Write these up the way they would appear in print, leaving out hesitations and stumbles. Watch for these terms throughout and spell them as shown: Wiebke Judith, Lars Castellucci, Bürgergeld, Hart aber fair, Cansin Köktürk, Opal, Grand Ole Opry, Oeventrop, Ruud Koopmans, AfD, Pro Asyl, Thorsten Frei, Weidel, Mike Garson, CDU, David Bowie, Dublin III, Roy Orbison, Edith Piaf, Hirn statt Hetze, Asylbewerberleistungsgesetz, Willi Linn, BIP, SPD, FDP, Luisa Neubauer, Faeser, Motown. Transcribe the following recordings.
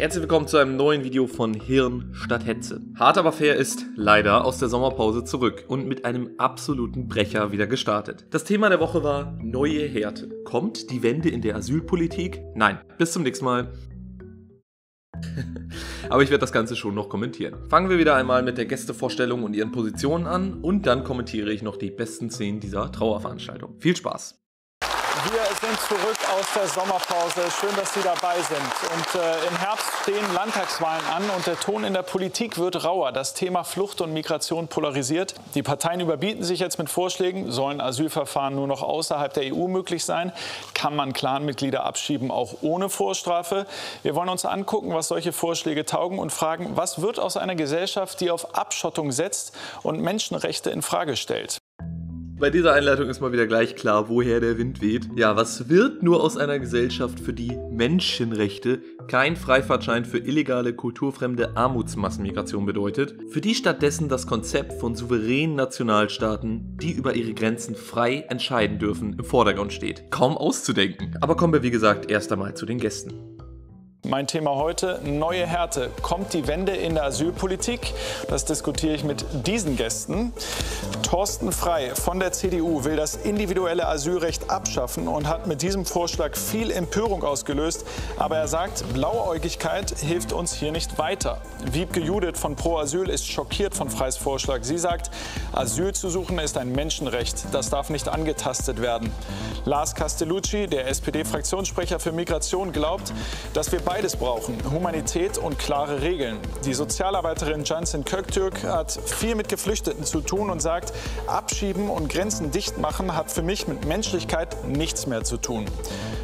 Herzlich willkommen zu einem neuen Video von Hirn statt Hetze. Hart aber fair ist leider aus der Sommerpause zurück und mit einem absoluten Brecher wieder gestartet. Das Thema der Woche war neue Härte. Kommt die Wende in der Asylpolitik? Nein, bis zum nächsten Mal. Aber ich werde das Ganze schon noch kommentieren. Fangen wir wieder einmal mit der Gästevorstellung und ihren Positionen an und dann kommentiere ich noch die besten Szenen dieser Trauerveranstaltung. Viel Spaß! Wir sind zurück aus der Sommerpause. Schön, dass Sie dabei sind. Und im Herbst stehen Landtagswahlen an und der Ton in der Politik wird rauer. Das Thema Flucht und Migration polarisiert. Die Parteien überbieten sich jetzt mit Vorschlägen. Sollen Asylverfahren nur noch außerhalb der EU möglich sein? Kann man Clanmitglieder abschieben, auch ohne Vorstrafe? Wir wollen uns angucken, was solche Vorschläge taugen und fragen, was wird aus einer Gesellschaft, die auf Abschottung setzt und Menschenrechte in Frage stellt? Bei dieser Einleitung ist mal wieder gleich klar, woher der Wind weht. Ja, was wird nur aus einer Gesellschaft, für die Menschenrechte kein Freifahrtschein für illegale, kulturfremde Armutsmassenmigration bedeutet, für die stattdessen das Konzept von souveränen Nationalstaaten, die über ihre Grenzen frei entscheiden dürfen, im Vordergrund steht? Kaum auszudenken. Aber kommen wir, wie gesagt, erst einmal zu den Gästen. Mein Thema heute, neue Härte. Kommt die Wende in der Asylpolitik? Das diskutiere ich mit diesen Gästen. Thorsten Frei von der CDU will das individuelle Asylrecht abschaffen und hat mit diesem Vorschlag viel Empörung ausgelöst. Aber er sagt, Blauäugigkeit hilft uns hier nicht weiter. Wiebke Judith von Pro Asyl ist schockiert von Freis Vorschlag. Sie sagt, Asyl zu suchen ist ein Menschenrecht. Das darf nicht angetastet werden. Lars Castellucci, der SPD-Fraktionssprecher für Migration, glaubt, dass wir beides brauchen, Humanität und klare Regeln. Die Sozialarbeiterin Cansin Köktürk hat viel mit Geflüchteten zu tun und sagt, abschieben und Grenzen dicht machen hat für mich mit Menschlichkeit nichts mehr zu tun.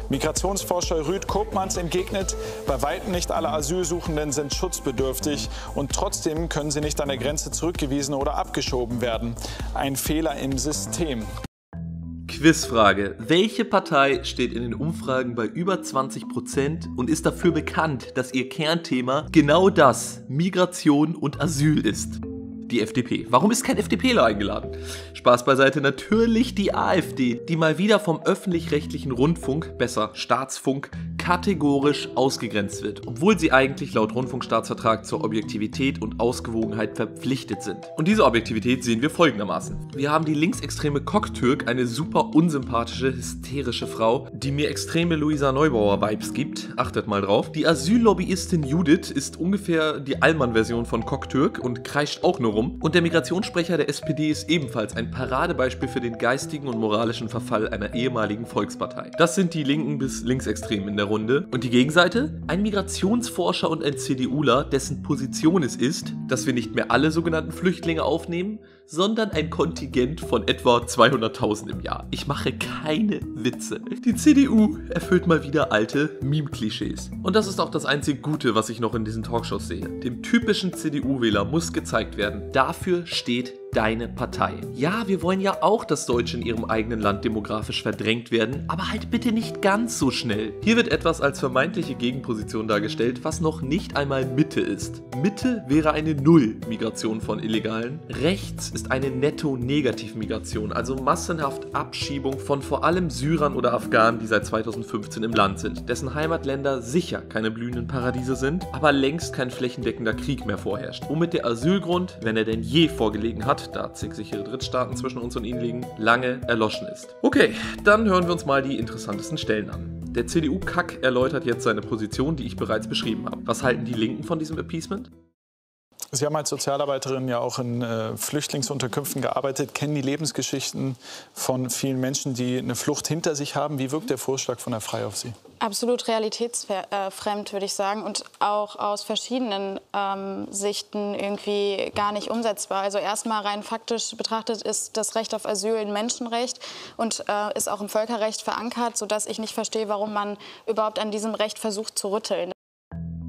Migrationsforscher Ruud Koopmans entgegnet, bei weitem nicht alle Asylsuchenden sind schutzbedürftig und trotzdem können sie nicht an der Grenze zurückgewiesen oder abgeschoben werden. Ein Fehler im System. Quizfrage. Welche Partei steht in den Umfragen bei über 20% und ist dafür bekannt, dass ihr Kernthema genau das, Migration und Asyl ist? Die FDP. Warum ist kein FDPler eingeladen? Spaß beiseite, natürlich die AfD, die mal wieder vom öffentlich-rechtlichen Rundfunk, besser Staatsfunk, kategorisch ausgegrenzt wird, obwohl sie eigentlich laut Rundfunkstaatsvertrag zur Objektivität und Ausgewogenheit verpflichtet sind. Und diese Objektivität sehen wir folgendermaßen. Wir haben die linksextreme Köktürk, eine super unsympathische, hysterische Frau, die mir extreme Luisa Neubauer-Vibes gibt. Achtet mal drauf. Die Asyllobbyistin Judith ist ungefähr die Allmann-Version von Köktürk und kreischt auch nur rum. Und der Migrationssprecher der SPD ist ebenfalls ein Paradebeispiel für den geistigen und moralischen Verfall einer ehemaligen Volkspartei. Das sind die Linken bis Linksextremen in der Runde. Und die Gegenseite? Ein Migrationsforscher und ein CDUler, dessen Position es ist, dass wir nicht mehr alle sogenannten Flüchtlinge aufnehmen, sondern ein Kontingent von etwa 200.000 im Jahr. Ich mache keine Witze. Die CDU erfüllt mal wieder alte Meme-Klischees. Und das ist auch das einzige Gute, was ich noch in diesen Talkshows sehe. Dem typischen CDU-Wähler muss gezeigt werden, dafür steht deine Partei. Ja, wir wollen ja auch, dass Deutsche in ihrem eigenen Land demografisch verdrängt werden, aber halt bitte nicht ganz so schnell. Hier wird etwas als vermeintliche Gegenposition dargestellt, was noch nicht einmal Mitte ist. Mitte wäre eine Null-Migration von Illegalen. Rechts ist eine Netto-Negativ-Migration, also massenhaft Abschiebung von vor allem Syrern oder Afghanen, die seit 2015 im Land sind, dessen Heimatländer sicher keine blühenden Paradiese sind, aber längst kein flächendeckender Krieg mehr vorherrscht. Womit der Asylgrund, wenn er denn je vorgelegen hat, da zig sichere Drittstaaten zwischen uns und ihnen liegen, lange erloschen ist. Okay, dann hören wir uns mal die interessantesten Stellen an. Der CDU-Kack erläutert jetzt seine Position, die ich bereits beschrieben habe. Was halten die Linken von diesem Appeasement? Sie haben als Sozialarbeiterin ja auch in Flüchtlingsunterkünften gearbeitet, kennen die Lebensgeschichten von vielen Menschen, die eine Flucht hinter sich haben. Wie wirkt der Vorschlag von der Frei auf Sie? Absolut realitätsfremd, würde ich sagen, und auch aus verschiedenen Sichten irgendwie gar nicht umsetzbar. Also erstmal rein faktisch betrachtet ist das Recht auf Asyl ein Menschenrecht und ist auch im Völkerrecht verankert, sodass ich nicht verstehe, warum man überhaupt an diesem Recht versucht zu rütteln.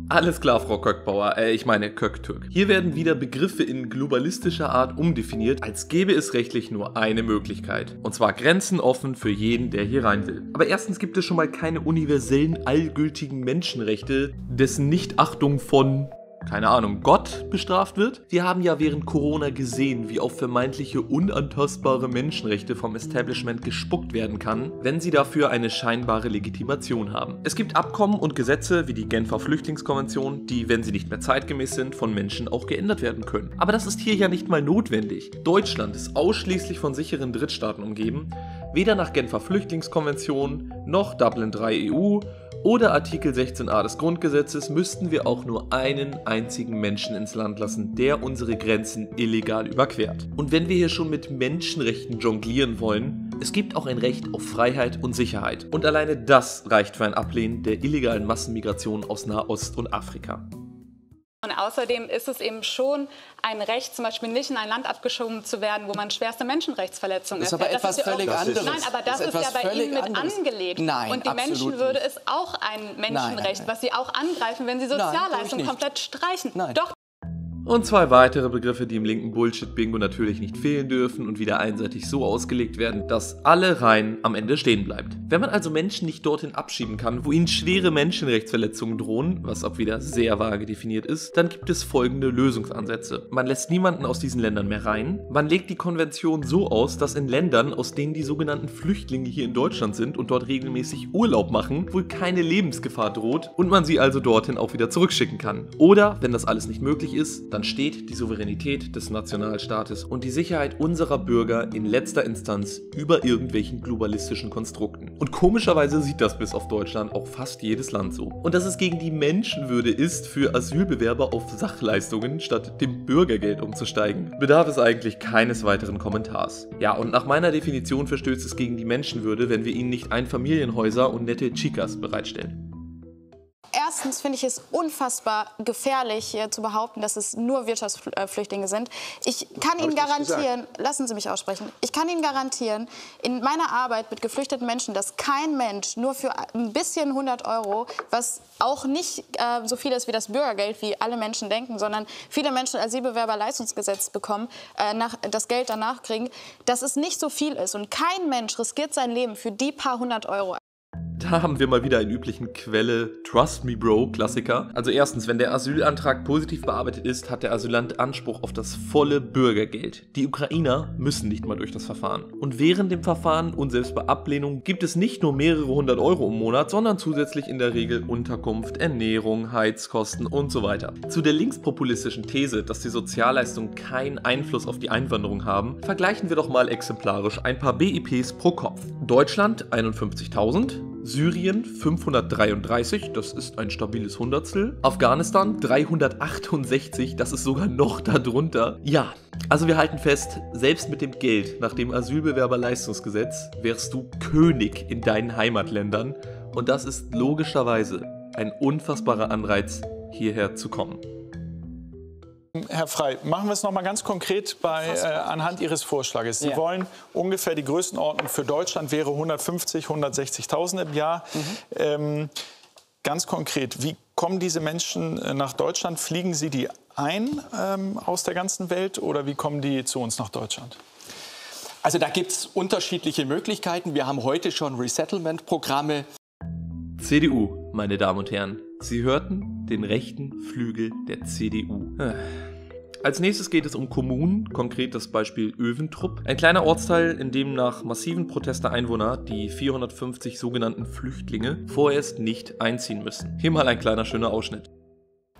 Alles klar, Frau Köckbauer, ich meine Köktürk. Hier werden wieder Begriffe in globalistischer Art umdefiniert, als gäbe es rechtlich nur eine Möglichkeit. Und zwar Grenzen offen für jeden, der hier rein will. Aber erstens gibt es schon mal keine universellen, allgültigen Menschenrechte, dessen Nichtachtung von keine Ahnung, Gott bestraft wird. Wir haben ja während Corona gesehen, wie auf vermeintliche unantastbare Menschenrechte vom Establishment gespuckt werden kann, wenn sie dafür eine scheinbare Legitimation haben. Es gibt Abkommen und Gesetze wie die Genfer Flüchtlingskonvention, die, wenn sie nicht mehr zeitgemäß sind, von Menschen auch geändert werden können. Aber das ist hier ja nicht mal notwendig. Deutschland ist ausschließlich von sicheren Drittstaaten umgeben, weder nach Genfer Flüchtlingskonvention noch Dublin III EU oder Artikel 16a des Grundgesetzes müssten wir auch nur einen einzigen Menschen ins Land lassen, der unsere Grenzen illegal überquert. Und wenn wir hier schon mit Menschenrechten jonglieren wollen, es gibt auch ein Recht auf Freiheit und Sicherheit. Und alleine das reicht für ein Ablehnen der illegalen Massenmigration aus Nahost und Afrika. Und außerdem ist es eben schon ein Recht, zum Beispiel nicht in ein Land abgeschoben zu werden, wo man schwerste Menschenrechtsverletzungen erfährt. Das ist aber etwas völlig anderes. Nein, aber das ist ja bei Ihnen mit angelegt. Nein, und die Menschenwürde ist auch ein Menschenrecht, was Sie auch angreifen, wenn Sie Sozialleistungen komplett streichen. Nein. Doch. Und zwei weitere Begriffe, die im linken Bullshit-Bingo natürlich nicht fehlen dürfen und wieder einseitig so ausgelegt werden, dass alle Reihen am Ende stehen bleibt. Wenn man also Menschen nicht dorthin abschieben kann, wo ihnen schwere Menschenrechtsverletzungen drohen, was auch wieder sehr vage definiert ist, dann gibt es folgende Lösungsansätze. Man lässt niemanden aus diesen Ländern mehr rein, man legt die Konvention so aus, dass in Ländern, aus denen die sogenannten Flüchtlinge hier in Deutschland sind und dort regelmäßig Urlaub machen, wohl keine Lebensgefahr droht und man sie also dorthin auch wieder zurückschicken kann. Oder, wenn das alles nicht möglich ist, dann steht die Souveränität des Nationalstaates und die Sicherheit unserer Bürger in letzter Instanz über irgendwelchen globalistischen Konstrukten. Und komischerweise sieht das bis auf Deutschland auch fast jedes Land so. Und dass es gegen die Menschenwürde ist, für Asylbewerber auf Sachleistungen statt dem Bürgergeld umzusteigen, bedarf es eigentlich keines weiteren Kommentars. Ja, und nach meiner Definition verstößt es gegen die Menschenwürde, wenn wir ihnen nicht Einfamilienhäuser und nette Chicas bereitstellen. Erstens finde ich es unfassbar gefährlich, zu behaupten, dass es nur Wirtschaftsflüchtlinge sind. Ich kann Ihnen garantieren, lassen Sie mich aussprechen, ich kann Ihnen garantieren, in meiner Arbeit mit geflüchteten Menschen, dass kein Mensch nur für ein bisschen 100 Euro, was auch nicht so viel ist wie das Bürgergeld, wie alle Menschen denken, sondern viele Menschen als Asylbewerberleistungsgesetz bekommen, das Geld danach kriegen, dass es nicht so viel ist. Und kein Mensch riskiert sein Leben für die paar 100 Euro. Da haben wir mal wieder einen üblichen Quelle Trust Me Bro Klassiker. Also erstens, wenn der Asylantrag positiv bearbeitet ist, hat der Asylant Anspruch auf das volle Bürgergeld. Die Ukrainer müssen nicht mal durch das Verfahren. Und während dem Verfahren und selbst bei Ablehnung gibt es nicht nur mehrere 100 Euro im Monat, sondern zusätzlich in der Regel Unterkunft, Ernährung, Heizkosten und so weiter. Zu der linkspopulistischen These, dass die Sozialleistungen keinen Einfluss auf die Einwanderung haben, vergleichen wir doch mal exemplarisch ein paar BIPs pro Kopf. Deutschland 51.000. Syrien 533, das ist ein stabiles Hundertstel. Afghanistan 368, das ist sogar noch darunter. Ja, also wir halten fest, selbst mit dem Geld nach dem Asylbewerberleistungsgesetz wärst du König in deinen Heimatländern. Und das ist logischerweise ein unfassbarer Anreiz, hierher zu kommen. Herr Frei, machen wir es noch mal ganz konkret anhand Ihres Vorschlages. Sie wollen ungefähr die Größenordnung für Deutschland wäre 150.000, 160.000 im Jahr. Ganz konkret, wie kommen diese Menschen nach Deutschland? Fliegen sie die ein aus der ganzen Welt oder wie kommen die zu uns nach Deutschland? Also da gibt es unterschiedliche Möglichkeiten. Wir haben heute schon Resettlement-Programme. CDU, meine Damen und Herren. Sie hörten den rechten Flügel der CDU. Als nächstes geht es um Kommunen, konkret das Beispiel Oeventrop. Ein kleiner Ortsteil, in dem nach massiven Protest der Einwohner die 450 sogenannten Flüchtlinge vorerst nicht einziehen müssen. Hier mal ein kleiner schöner Ausschnitt.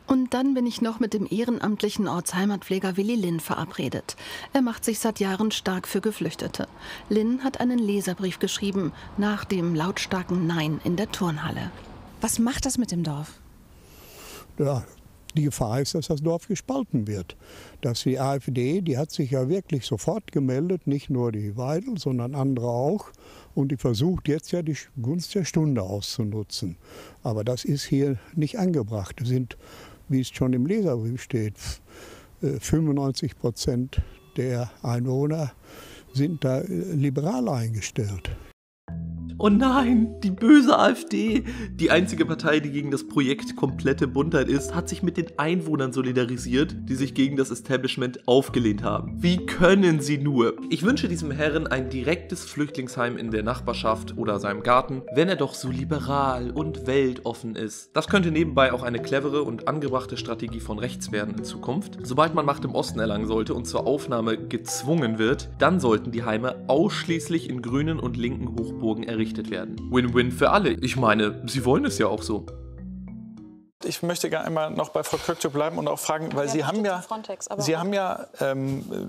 Und dann bin ich noch mit dem ehrenamtlichen Ortsheimatpfleger Willi Linn verabredet. Er macht sich seit Jahren stark für Geflüchtete. Linn hat einen Leserbrief geschrieben nach dem lautstarken Nein in der Turnhalle. Was macht das mit dem Dorf? Ja, die Gefahr ist, dass das Dorf gespalten wird. Dass die AfD, die hat sich ja wirklich sofort gemeldet, nicht nur die Weidel, sondern andere auch. Und die versucht jetzt ja die Gunst der Stunde auszunutzen. Aber das ist hier nicht angebracht. Es sind, wie es schon im Leserbrief steht, 95% der Einwohner sind da liberal eingestellt. Oh nein, die böse AfD. Die einzige Partei, die gegen das Projekt komplette Buntheit ist, hat sich mit den Einwohnern solidarisiert, die sich gegen das Establishment aufgelehnt haben. Wie können sie nur? Ich wünsche diesem Herren ein direktes Flüchtlingsheim in der Nachbarschaft oder seinem Garten, wenn er doch so liberal und weltoffen ist. Das könnte nebenbei auch eine clevere und angebrachte Strategie von rechts werden in Zukunft. Sobald man Macht im Osten erlangen sollte und zur Aufnahme gezwungen wird, dann sollten die Heime ausschließlich in grünen und linken Hochburgen errichtet werden. Win-win für alle. Ich meine, sie wollen es ja auch so. Ich möchte gerne einmal noch bei Frau Köktürk bleiben und auch fragen, weil Sie haben ja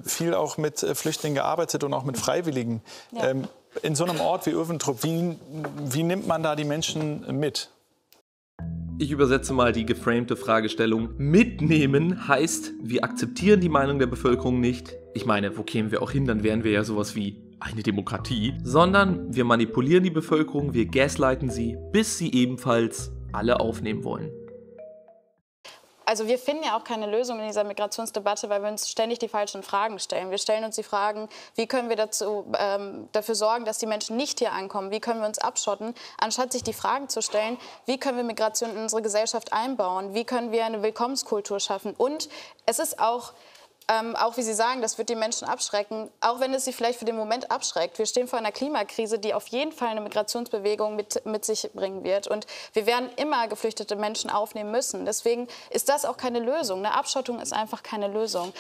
viel auch mit Flüchtlingen gearbeitet und auch mit Freiwilligen. Ja. In so einem Ort wie Oeventrop, wie nimmt man da die Menschen mit? Ich übersetze mal die geframte Fragestellung. Mitnehmen heißt, wir akzeptieren die Meinung der Bevölkerung nicht. Ich meine, wo kämen wir auch hin, dann wären wir ja sowas wie eine Demokratie. Sondern wir manipulieren die Bevölkerung, wir gaslighten sie, bis sie ebenfalls alle aufnehmen wollen. Also wir finden ja auch keine Lösung in dieser Migrationsdebatte, weil wir uns ständig die falschen Fragen stellen. Wir stellen uns die Fragen, wie können wir dafür sorgen, dass die Menschen nicht hier ankommen? Wie können wir uns abschotten? Anstatt sich die Fragen zu stellen, wie können wir Migration in unsere Gesellschaft einbauen? Wie können wir eine Willkommenskultur schaffen? Und es ist auch wie Sie sagen, das wird die Menschen abschrecken, auch wenn es sie vielleicht für den Moment abschreckt. Wir stehen vor einer Klimakrise, die auf jeden Fall eine Migrationsbewegung mit sich bringen wird. Und wir werden immer geflüchtete Menschen aufnehmen müssen. Deswegen ist das auch keine Lösung. Eine Abschottung ist einfach keine Lösung.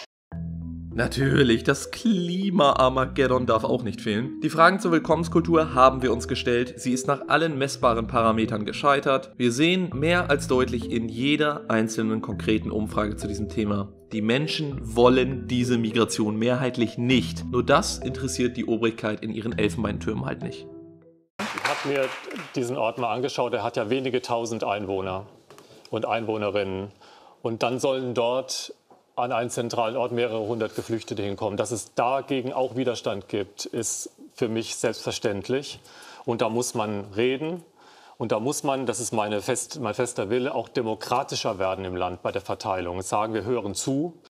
Natürlich, das Klima-Armageddon darf auch nicht fehlen. Die Fragen zur Willkommenskultur haben wir uns gestellt. Sie ist nach allen messbaren Parametern gescheitert. Wir sehen mehr als deutlich in jeder einzelnen konkreten Umfrage zu diesem Thema: Die Menschen wollen diese Migration mehrheitlich nicht. Nur das interessiert die Obrigkeit in ihren Elfenbeintürmen halt nicht. Ich habe mir diesen Ort mal angeschaut. Er hat ja wenige tausend Einwohner und Einwohnerinnen. Und dann sollen dort an einen zentralen Ort mehrere hundert Geflüchtete hinkommen. Dass es dagegen auch Widerstand gibt, ist für mich selbstverständlich. Und da muss man reden. Und da muss man, das ist mein fester Wille, auch demokratischer werden im Land bei der Verteilung. Sagen wir, hören zu.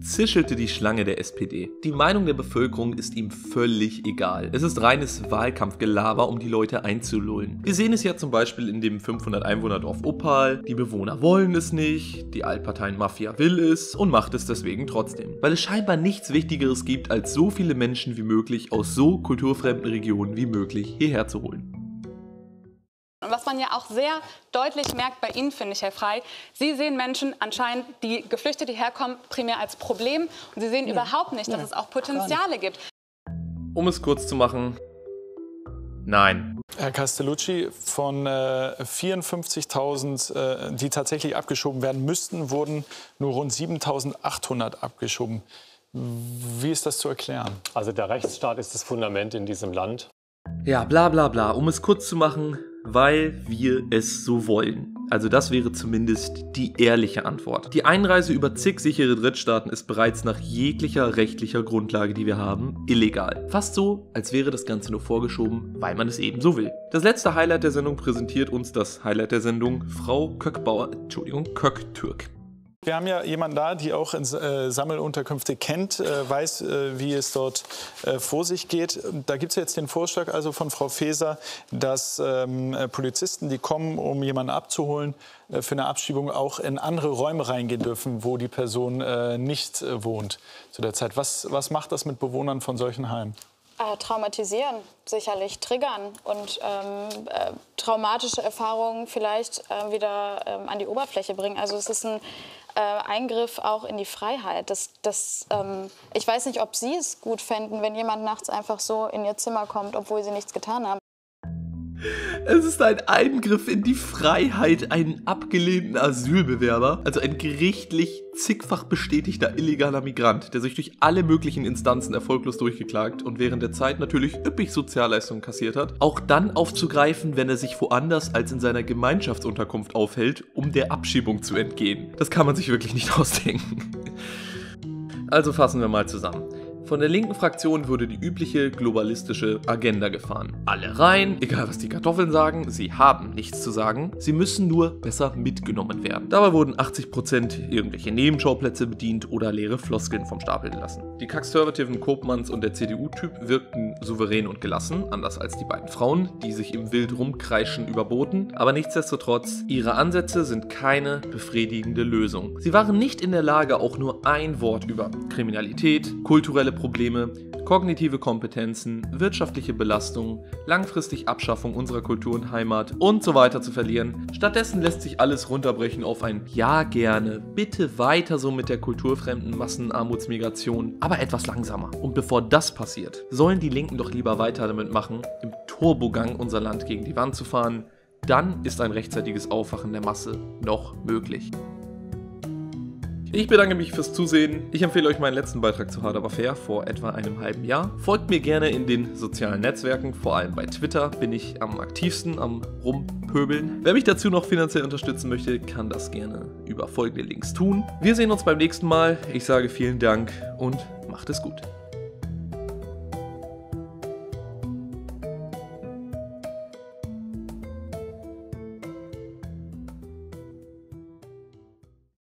Zischelte die Schlange der SPD. Die Meinung der Bevölkerung ist ihm völlig egal. Es ist reines Wahlkampfgelaber, um die Leute einzulullen. Wir sehen es ja zum Beispiel in dem 500-Einwohner-Dorf Opal. Die Bewohner wollen es nicht, die Altparteien-Mafia will es und macht es deswegen trotzdem. Weil es scheinbar nichts Wichtigeres gibt, als so viele Menschen wie möglich aus so kulturfremden Regionen wie möglich hierher zu holen. Und was man ja auch sehr deutlich merkt bei Ihnen, finde ich, Herr Frei, Sie sehen Menschen anscheinend, die Geflüchtete herkommen, primär als Problem. Und Sie sehen überhaupt nicht, dass es auch Potenziale gibt. Um es kurz zu machen, nein. Herr Castellucci, von 54.000, die tatsächlich abgeschoben werden müssten, wurden nur rund 7.800 abgeschoben. Wie ist das zu erklären? Also der Rechtsstaat ist das Fundament in diesem Land. Ja, bla bla bla. Um es kurz zu machen: weil wir es so wollen. Also das wäre zumindest die ehrliche Antwort. Die Einreise über zig sichere Drittstaaten ist bereits nach jeglicher rechtlicher Grundlage, die wir haben, illegal. Fast so, als wäre das Ganze nur vorgeschoben, weil man es eben so will. Das letzte Highlight der Sendung präsentiert uns das Highlight der Sendung, Frau Köktürk. Wir haben ja jemanden da, die auch Sammelunterkünfte kennt, weiß, wie es dort vor sich geht. Da gibt es jetzt den Vorschlag also von Frau Faeser, dass Polizisten, die kommen, um jemanden abzuholen, für eine Abschiebung auch in andere Räume reingehen dürfen, wo die Person nicht wohnt zu der Zeit. Was macht das mit Bewohnern von solchen Heimen? Traumatisieren, sicherlich triggern und traumatische Erfahrungen vielleicht wieder an die Oberfläche bringen. Also es ist ein Eingriff auch in die Freiheit. Ich weiß nicht, ob Sie es gut fänden, wenn jemand nachts einfach so in Ihr Zimmer kommt, obwohl Sie nichts getan haben. Es ist ein Eingriff in die Freiheit, einen abgelehnten Asylbewerber, also ein gerichtlich zigfach bestätigter illegaler Migrant, der sich durch alle möglichen Instanzen erfolglos durchgeklagt und während der Zeit natürlich üppig Sozialleistungen kassiert hat, auch dann aufzugreifen, wenn er sich woanders als in seiner Gemeinschaftsunterkunft aufhält, um der Abschiebung zu entgehen. Das kann man sich wirklich nicht ausdenken. Also fassen wir mal zusammen. Von der linken Fraktion würde die übliche globalistische Agenda gefahren. Alle rein, egal was die Kartoffeln sagen, sie haben nichts zu sagen, sie müssen nur besser mitgenommen werden. Dabei wurden 80% irgendwelche Nebenschauplätze bedient oder leere Floskeln vom Stapel gelassen. Die konservativen Koopmans und der CDU-Typ wirkten souverän und gelassen, anders als die beiden Frauen, die sich im wild rumkreischen überboten, aber nichtsdestotrotz, ihre Ansätze sind keine befriedigende Lösung. Sie waren nicht in der Lage, auch nur ein Wort über Kriminalität, kulturelle Probleme, kognitive Kompetenzen, wirtschaftliche Belastung, langfristig Abschaffung unserer Kultur und Heimat und so weiter zu verlieren. Stattdessen lässt sich alles runterbrechen auf ein Ja gerne, bitte weiter so mit der kulturfremden Massenarmutsmigration, aber etwas langsamer. Und bevor das passiert, sollen die Linken doch lieber weiter damit machen, im Turbogang unser Land gegen die Wand zu fahren. Dann ist ein rechtzeitiges Aufwachen der Masse noch möglich. Ich bedanke mich fürs Zusehen. Ich empfehle euch meinen letzten Beitrag zu Hart aber fair vor etwa einem halben Jahr. Folgt mir gerne in den sozialen Netzwerken, vor allem bei Twitter bin ich am aktivsten am Rumpöbeln. Wer mich dazu noch finanziell unterstützen möchte, kann das gerne über folgende Links tun. Wir sehen uns beim nächsten Mal. Ich sage vielen Dank und macht es gut.